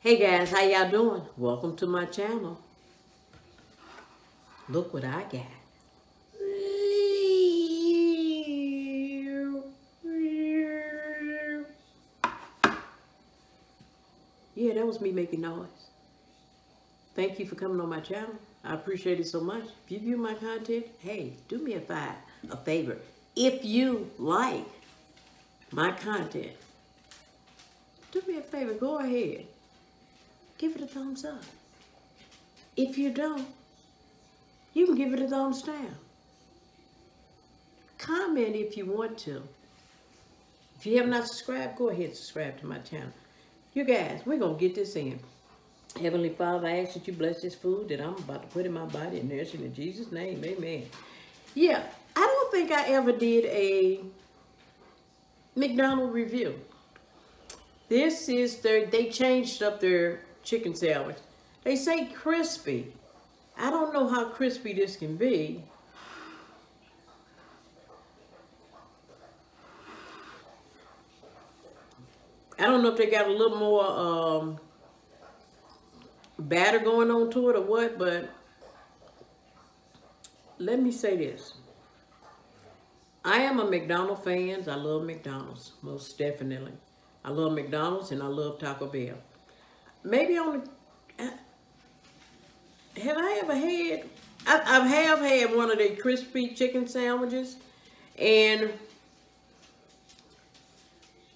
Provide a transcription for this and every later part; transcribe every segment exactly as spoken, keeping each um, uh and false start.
Hey guys, how y'all doing? Welcome to my channel. Look what I got. Yeah, that was me making noise. Thank you for coming on my channel. I appreciate it so much. If you view my content, hey, do me a, five, a favor. If you like my content, do me a favor, go ahead. Give it a thumbs up. If you don't, you can give it a thumbs down. Comment if you want to. If you have not subscribed, go ahead and subscribe to my channel. You guys, we're going to get this in. Heavenly Father, I ask that you bless this food that I'm about to put in my body and nourish it in Jesus' name. Amen. Yeah, I don't think I ever did a Mc Donald review. This is their, they changed up their chicken sandwich. They say crispy. I don't know how crispy this can be. I don't know if they got a little more um, batter going on to it or what, but let me say this. I am a McDonald's fan. I love McDonald's, most definitely. I love McDonald's and I love Taco Bell. Maybe only, have I ever had, I, I have had one of the crispy chicken sandwiches, and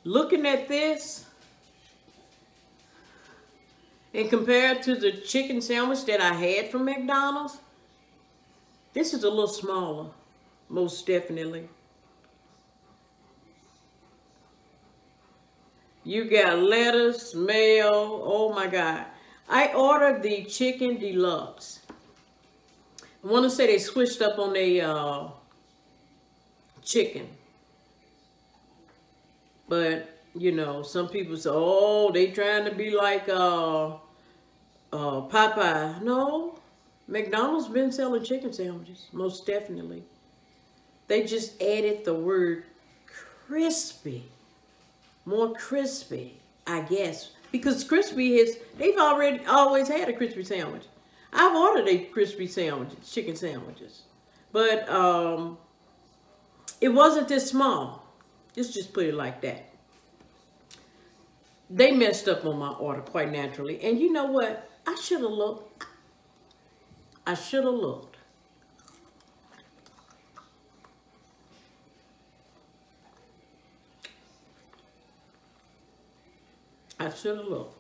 looking at this and compared to the chicken sandwich that I had from McDonald's, this is a little smaller, most definitely. You got lettuce, mayo, oh my God. I ordered the chicken deluxe. I want to say they switched up on their uh, chicken. But, you know, some people say, oh, they trying to be like uh, uh, Popeye. No, McDonald's been selling chicken sandwiches, most definitely. They just added the word crispy. More crispy, I guess. Because crispy is, they've already always had a crispy sandwich. I've ordered a crispy sandwich, chicken sandwiches. But um, it wasn't this small. Let's just put it like that. They messed up on my order quite naturally. And you know what? I should have looked. I should have looked. I should have looked.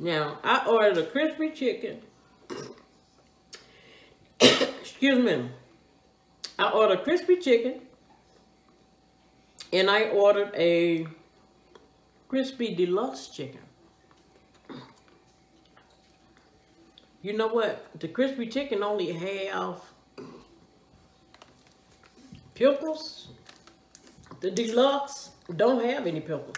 Now, I ordered a crispy chicken. Excuse me. I ordered crispy chicken. And I ordered a crispy deluxe chicken. You know what? The crispy chicken only have pickles. The deluxe don't have any pickles.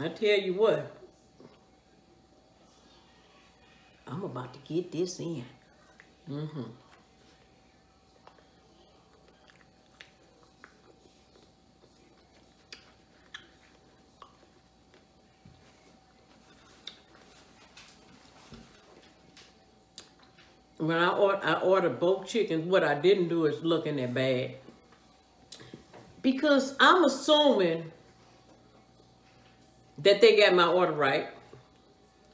I tell you what, I'm about to get this in. Mm-hmm. When I, or I ordered both chickens, what I didn't do is look in their bag. Because I'm assuming that they got my order right.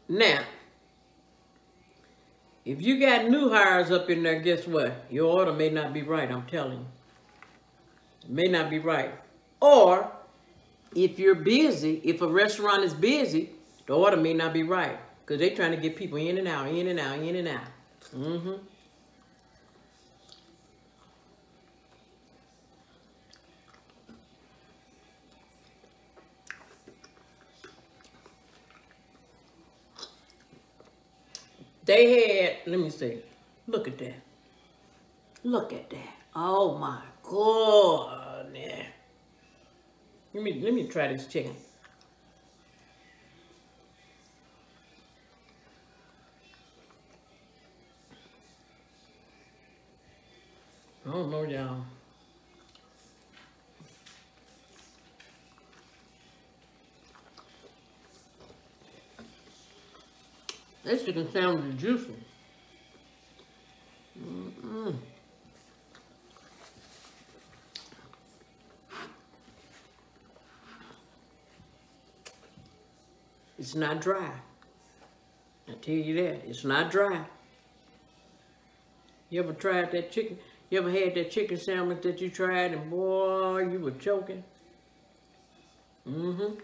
Now, if you got new hires up in there, guess what? Your order may not be right, I'm telling you. It may not be right. Or, if you're busy, if a restaurant is busy, the order may not be right. Because they're trying to get people in and out, in and out, in and out. Mm-hmm. They had, let me see, look at that. Look at that. Oh my goodness. Let me, let me try this chicken. I don't know, y'all. This chicken sounds juicy. Mm-mm. It's not dry. I tell you that. It's not dry. You ever tried that chicken? You ever had that chicken sandwich that you tried and boy, you were choking? Mm-hmm.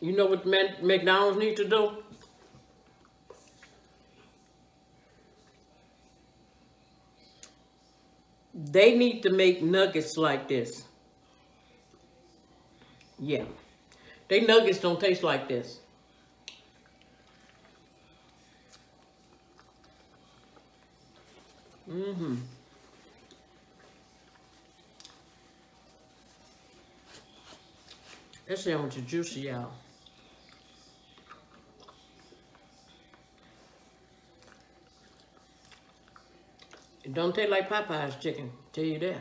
You know what McDonald's need to do? They need to make nuggets like this. Yeah. They nuggets don't taste like this. Mm-hmm. That sandwich is juicy, y'all. It don't taste like Popeye's chicken, tell you that.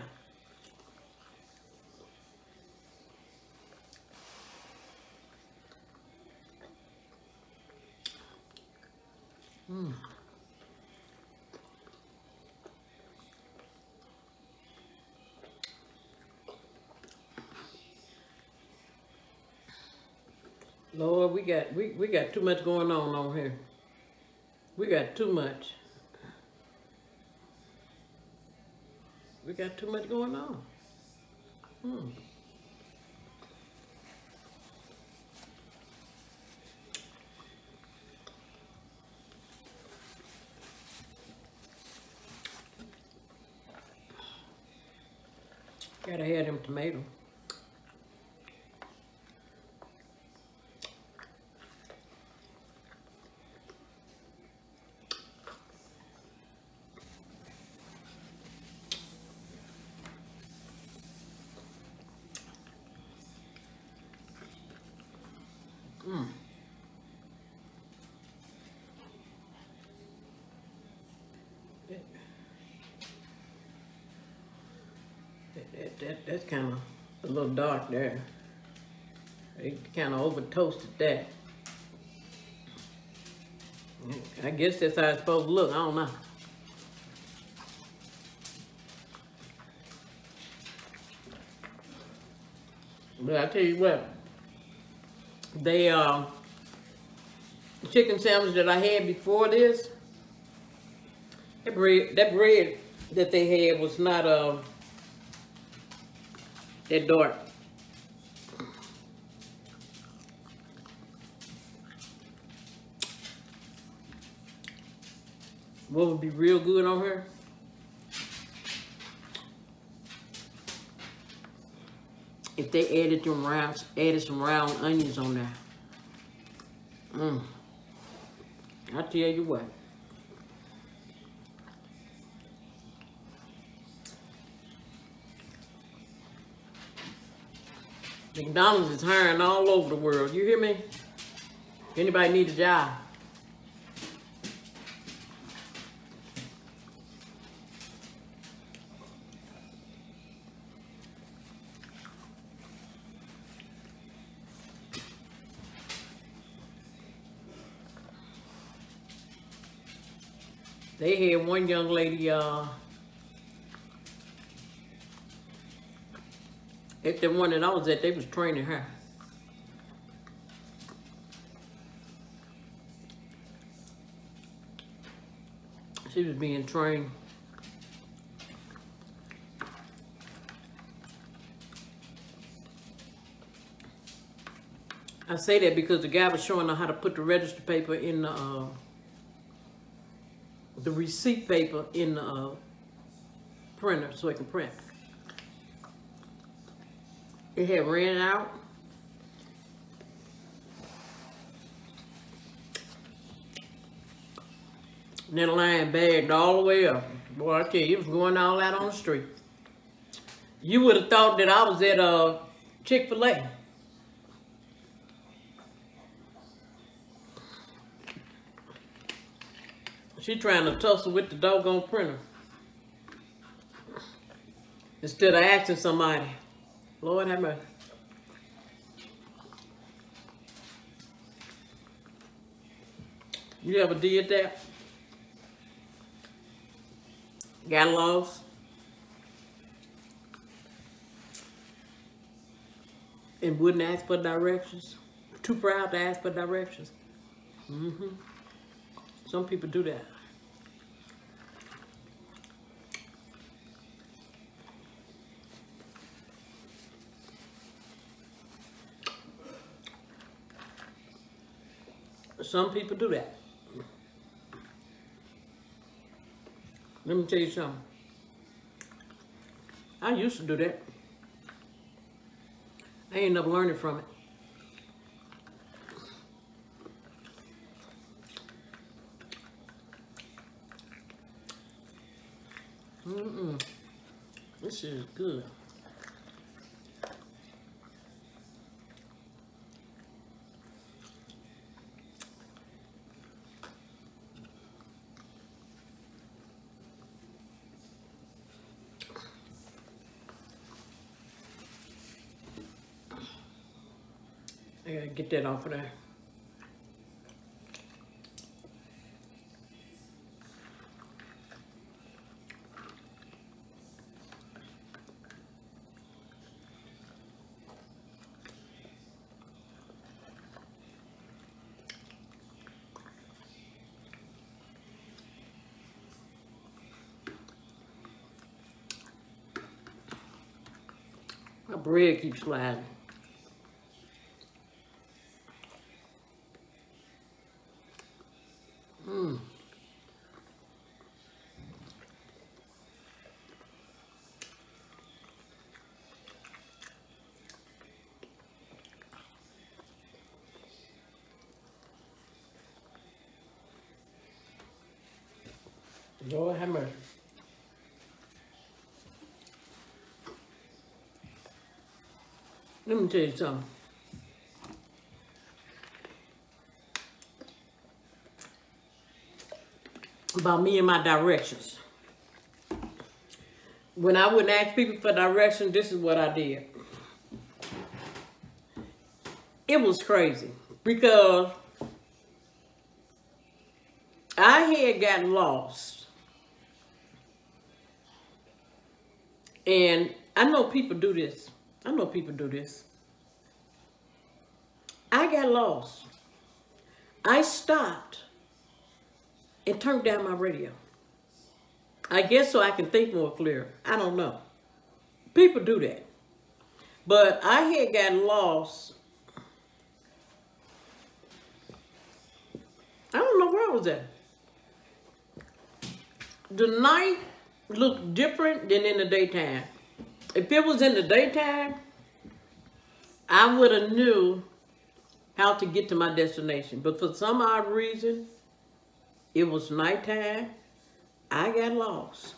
Mm. Lord, we got we, we got too much going on over here. We got too much. We got too much going on. Hmm. Gotta have them tomatoes. Mm. That, that, that, that's kind of a little dark there. They kind of over toasted that. I guess that's how it's supposed to look. I don't know. But I tell you what. They, uh, the chicken sandwich that I had before this, that bread, that bread that they had was not, uh, that dark. What would be real good on her? If they added them round, added some round onions on there. Mm. I tell you what. McDonald's is hiring all over the world. You hear me? If anybody needs a job. They had one young lady, uh, at the one that I was at, they was training her. She was being trained. I say that because the guy was showing her how to put the register paper in the, uh, the receipt paper in the uh, printer so it can print. It had ran out. And that line bagged all the way up. Boy, I tell you, it was going all out on the street. You would have thought that I was at uh, Chick-fil-A. She trying to tussle with the doggone printer. Instead of asking somebody. Lord have mercy. You ever did that? Got lost? And wouldn't ask for directions? Too proud to ask for directions? Mm-hmm. Some people do that. Some people do that. Let me tell you something. I used to do that. I ended up learning from it. Mm-mm. This is good. I gotta get that off of there. My bread keeps sliding. Mm. Lord have mercy. Let me tell you something. About me and my directions. When I wouldn't ask people for directions, this is what I did. It was crazy because I had gotten lost. And I know people do this. I know people do this. I got lost. I stopped and turned down my radio. I guess so I can think more clear. I don't know. People do that. But I had gotten lost. I don't know where I was at. The night looked different than in the daytime. If it was in the daytime, I would have knew how to get to my destination. But for some odd reason, it was nighttime. I got lost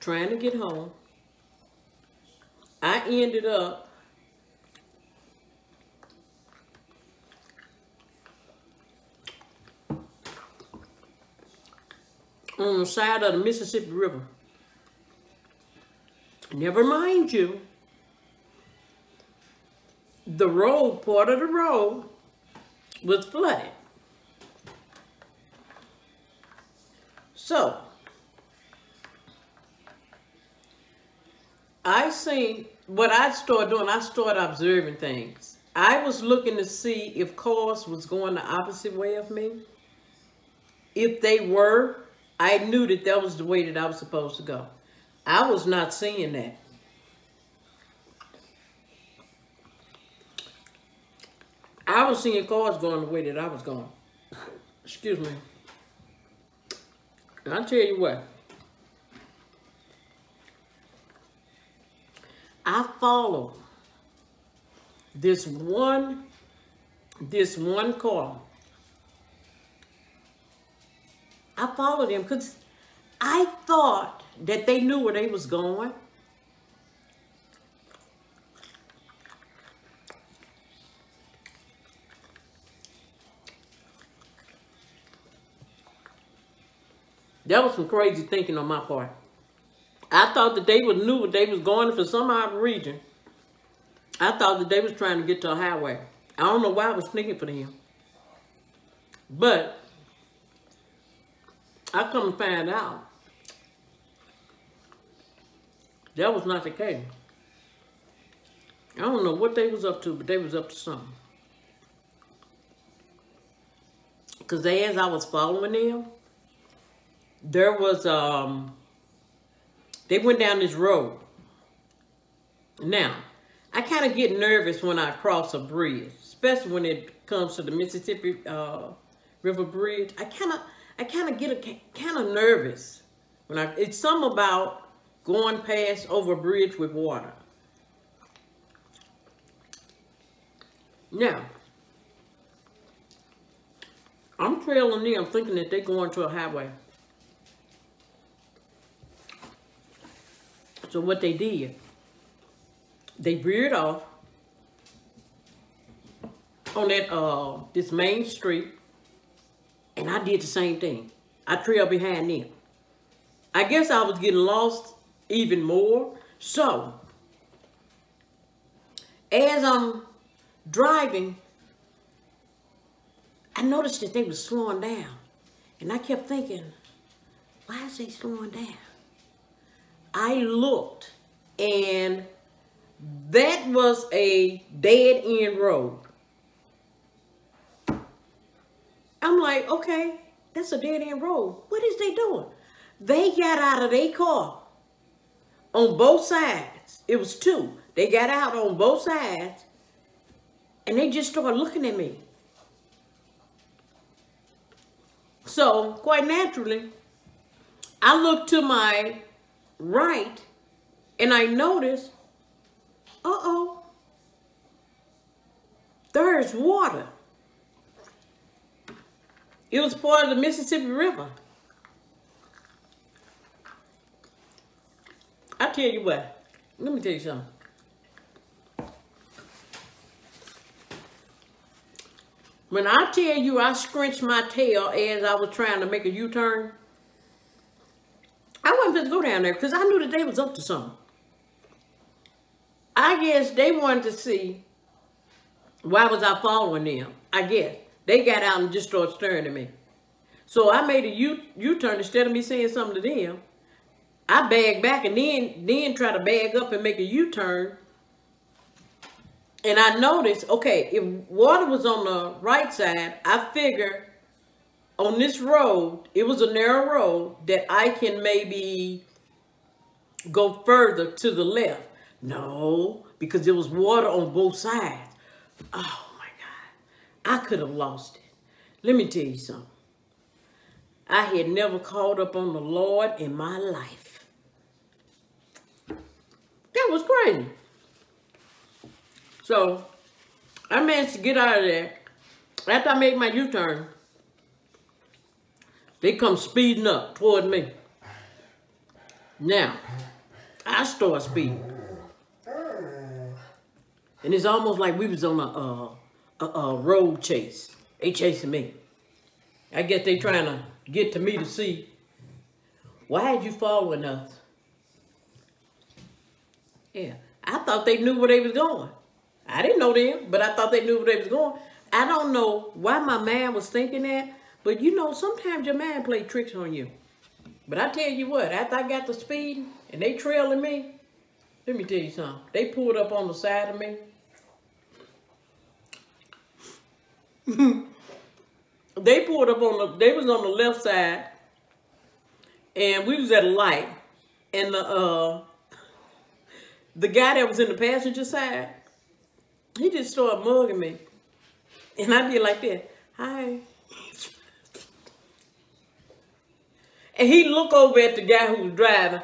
trying to get home. I ended up on the side of the Mississippi River. Never mind you, the road, part of the road was flooded. So, I seen, what I started doing, I started observing things. I was looking to see if cars was going the opposite way of me. If they were, I knew that that was the way that I was supposed to go. I was not seeing that. I was seeing cars going the way that I was going. Excuse me. I'll tell you what. I follow this one, this one call. I followed them because I thought that they knew where they was going. That was some crazy thinking on my part. I thought that they knew what they was going for some odd region. I thought that they was trying to get to a highway. I don't know why I was thinking for them. But I come to find out that was not the case. I don't know what they was up to, but they was up to something. Because as I was following them, there was, um, they went down this road. Now, I kind of get nervous when I cross a bridge, especially when it comes to the Mississippi uh, River Bridge. I kind of, I kind of get kind of nervous when I, it's something about going past over a bridge with water. Now, I'm trailing them thinking that they're going to a highway. So what they did, they veered off on that uh this main street, and I did the same thing. I trailed behind them. I guess I was getting lost even more. So as I'm driving, I noticed that they were slowing down, and I kept thinking, why is they slowing down? I looked, and that was a dead-end road. I'm like, okay, that's a dead-end road. What is they doing? They got out of their car on both sides. It was two. They got out on both sides, and they just started looking at me. So, quite naturally, I looked to my right, and I noticed, uh-oh, there's water. It was part of the Mississippi River. I tell you what, let me tell you something. When I tell you I scrunched my tail as I was trying to make a U-turn, I wasn't supposed to go down there because I knew that they was up to something. I guess they wanted to see why was I following them. I guess. They got out and just started staring at me. So I made a U, U-turn. Instead of me saying something to them, I bagged back and then, then try to bag up and make a U-turn. And I noticed, okay, if water was on the right side, I figured on this road, it was a narrow road, that I can maybe go further to the left. No, because there was water on both sides. Oh, my God. I could have lost it. Let me tell you something. I had never called up on the Lord in my life. That was crazy. So, I managed to get out of there. After I made my U-turn, they come speeding up toward me. Now, I start speeding. And it's almost like we was on a, uh, a, a road chase. They chasing me. I guess they trying to get to me to see, why are you following us? Yeah, I thought they knew where they was going. I didn't know them, but I thought they knew where they was going. I don't know why my mind was thinking that. But you know, sometimes your mind plays tricks on you. But I tell you what, after I got the speed and they trailing me, let me tell you something. They pulled up on the side of me. They pulled up on the, they was on the left side, and we was at a light, and the uh, the guy that was in the passenger side, he just started mugging me, and I did like that, hi. And he looked over at the guy who was driving.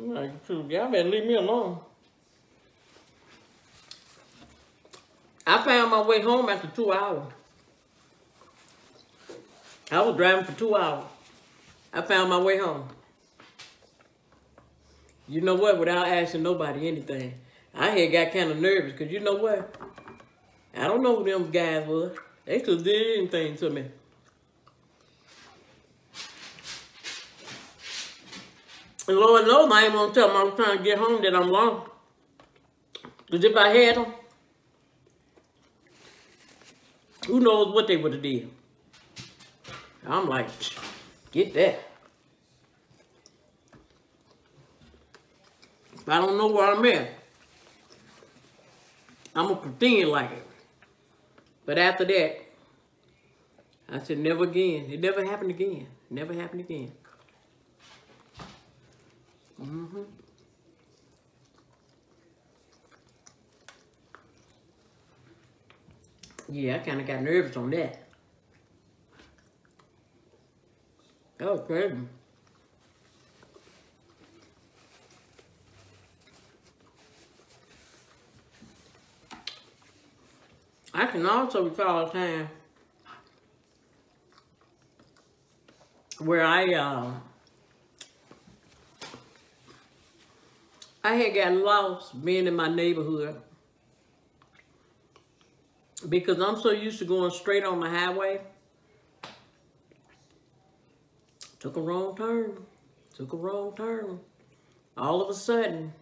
Like, y'all better leave me alone. I found my way home after two hours. I was driving for two hours. I found my way home. You know what? Without asking nobody anything. I had got kind of nervous because you know what? I don't know who them guys were. They just did anything to me. And Lord knows I ain't gonna tell them I was trying to get home that I'm lost. Because if I had them, who knows what they would have did. I'm like, get that. If I don't know where I'm at, I'm gonna pretend like it. But after that, I said, never again. It never happened again. Never happened again. Mm-hmm. Yeah, I kind of got nervous on that. That was crazy. I can also recall a time where I, uh, I had got lost being in my neighborhood because I'm so used to going straight on the highway. Took a wrong turn, took a wrong turn. All of a sudden,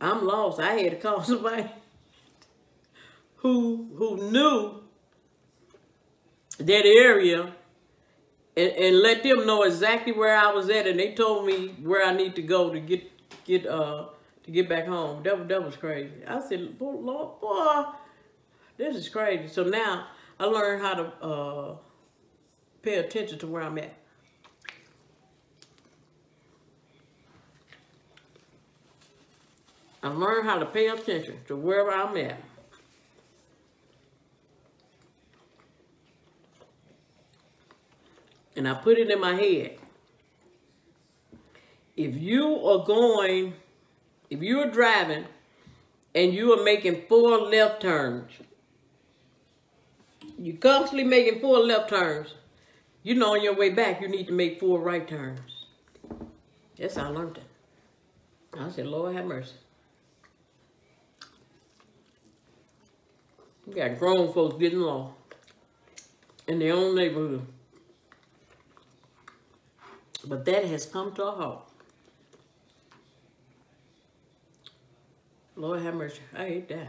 I'm lost. I had to call somebody who who knew that area and, and let them know exactly where I was at, and they told me where I need to go to get Get uh to get back home. That, that was crazy. I said, boy, Lord, boy, this is crazy. So now I learned how to uh pay attention to where I'm at. I learned how to pay attention to wherever I'm at. And I put it in my head. If you are going, if you are driving and you are making four left turns, you're constantly making four left turns, you know on your way back you need to make four right turns. That's how I learned it. I said, Lord have mercy. You got grown folks getting lost in their own neighborhood. But that has come to a halt. Lord have mercy. I hate that.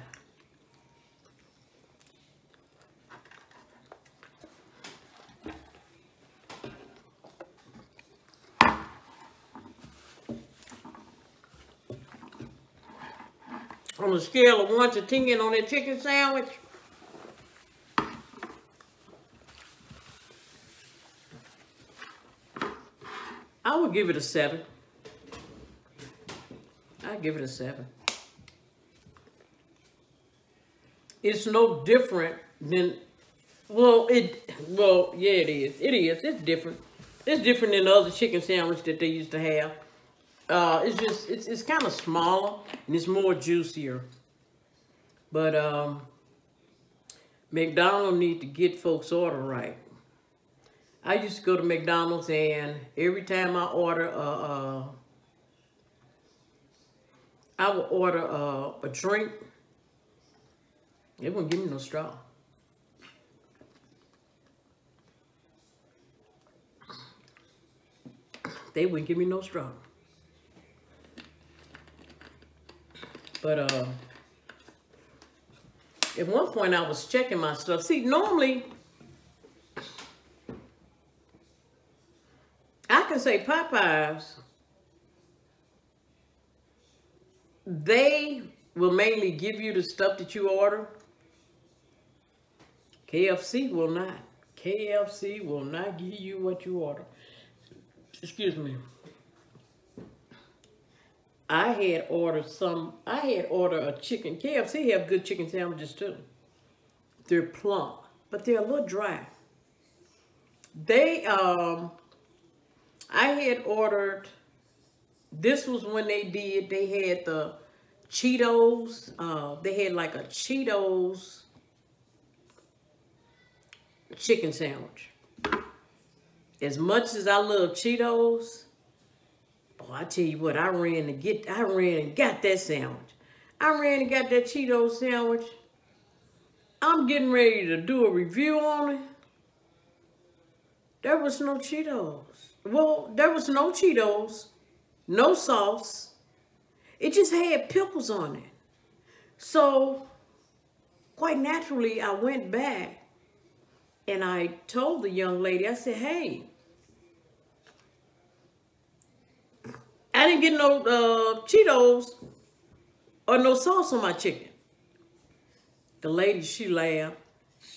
On a scale of one to ten on that chicken sandwich, I would give it a seven. I'd give it a seven. It's no different than, well, it, well, yeah, it is. It is. It's different. It's different than the other chicken sandwich that they used to have. Uh, it's just, it's, it's kind of smaller and it's more juicier. But um, Mc Donald need to get folks' order right. I used to go to McDonald's, and every time I order a, uh, I would order a, a drink. They wouldn't give me no straw. They wouldn't give me no straw. But uh, at one point, I was checking my stuff. See, normally, I can say Popeyes, they will mainly give you the stuff that you order. K F C will not. K F C will not give you what you order. Excuse me. I had ordered some, I had ordered a chicken. K F C have good chicken sandwiches too. They're plump, but they're a little dry. They, um, I had ordered This was when they did, they had the Cheetos. Uh, they had like a Cheetos chicken sandwich. As much as I love Cheetos, boy, I tell you what, I ran to get, I ran and got that sandwich. I ran and got that Cheeto sandwich. I'm getting ready to do a review on it. There was no Cheetos. Well, there was no Cheetos, no sauce. It just had pickles on it. So, quite naturally, I went back and I told the young lady, I said, hey, I didn't get no uh, Cheetos or no sauce on my chicken. The lady, she laughed.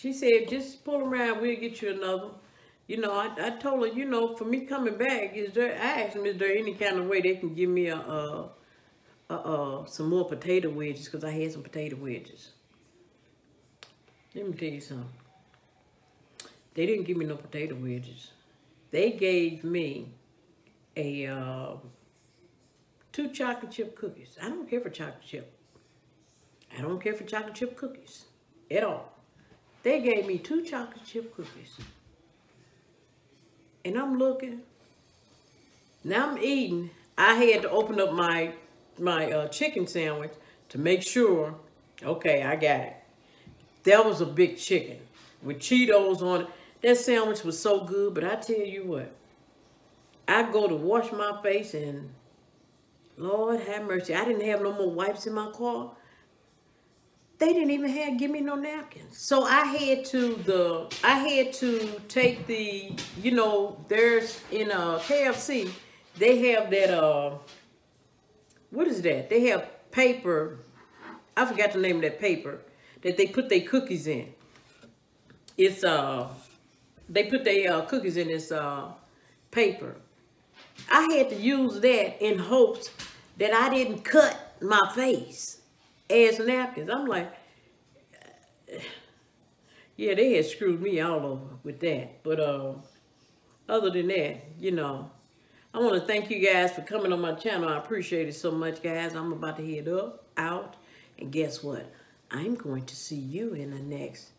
She said, just pull around, we'll get you another. You know, I, I told her, you know, for me coming back, is there, I asked them, is there any kind of way they can give me a, a, a, a some more potato wedges, because I had some potato wedges. Let me tell you something. They didn't give me no potato wedges. They gave me a uh, two chocolate chip cookies. I don't care for chocolate chip. I don't care for chocolate chip cookies at all. They gave me two chocolate chip cookies. And I'm looking. Now I'm eating. I had to open up my, my uh, chicken sandwich to make sure, okay, I got it. That was a big chicken with Cheetos on it. That sandwich was so good, but I tell you what, I go to wash my face and Lord have mercy, I didn't have no more wipes in my car. They didn't even have give me no napkins. So I had to the I had to take the, you know, there's in a K F C, they have that uh what is that? They have paper, I forgot the name of that paper that they put their cookies in. It's uh they put their uh, cookies in this uh paper. I had to use that in hopes that I didn't cut my face as napkins. I'm like, yeah, they had screwed me all over with that. But uh, other than that, you know, I want to thank you guys for coming on my channel. I appreciate it so much, guys. I'm about to head up, out, and guess what? I'm going to see you in the next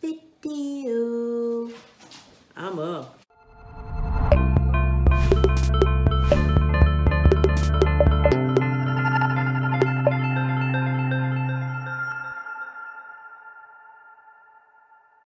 video. I'm up.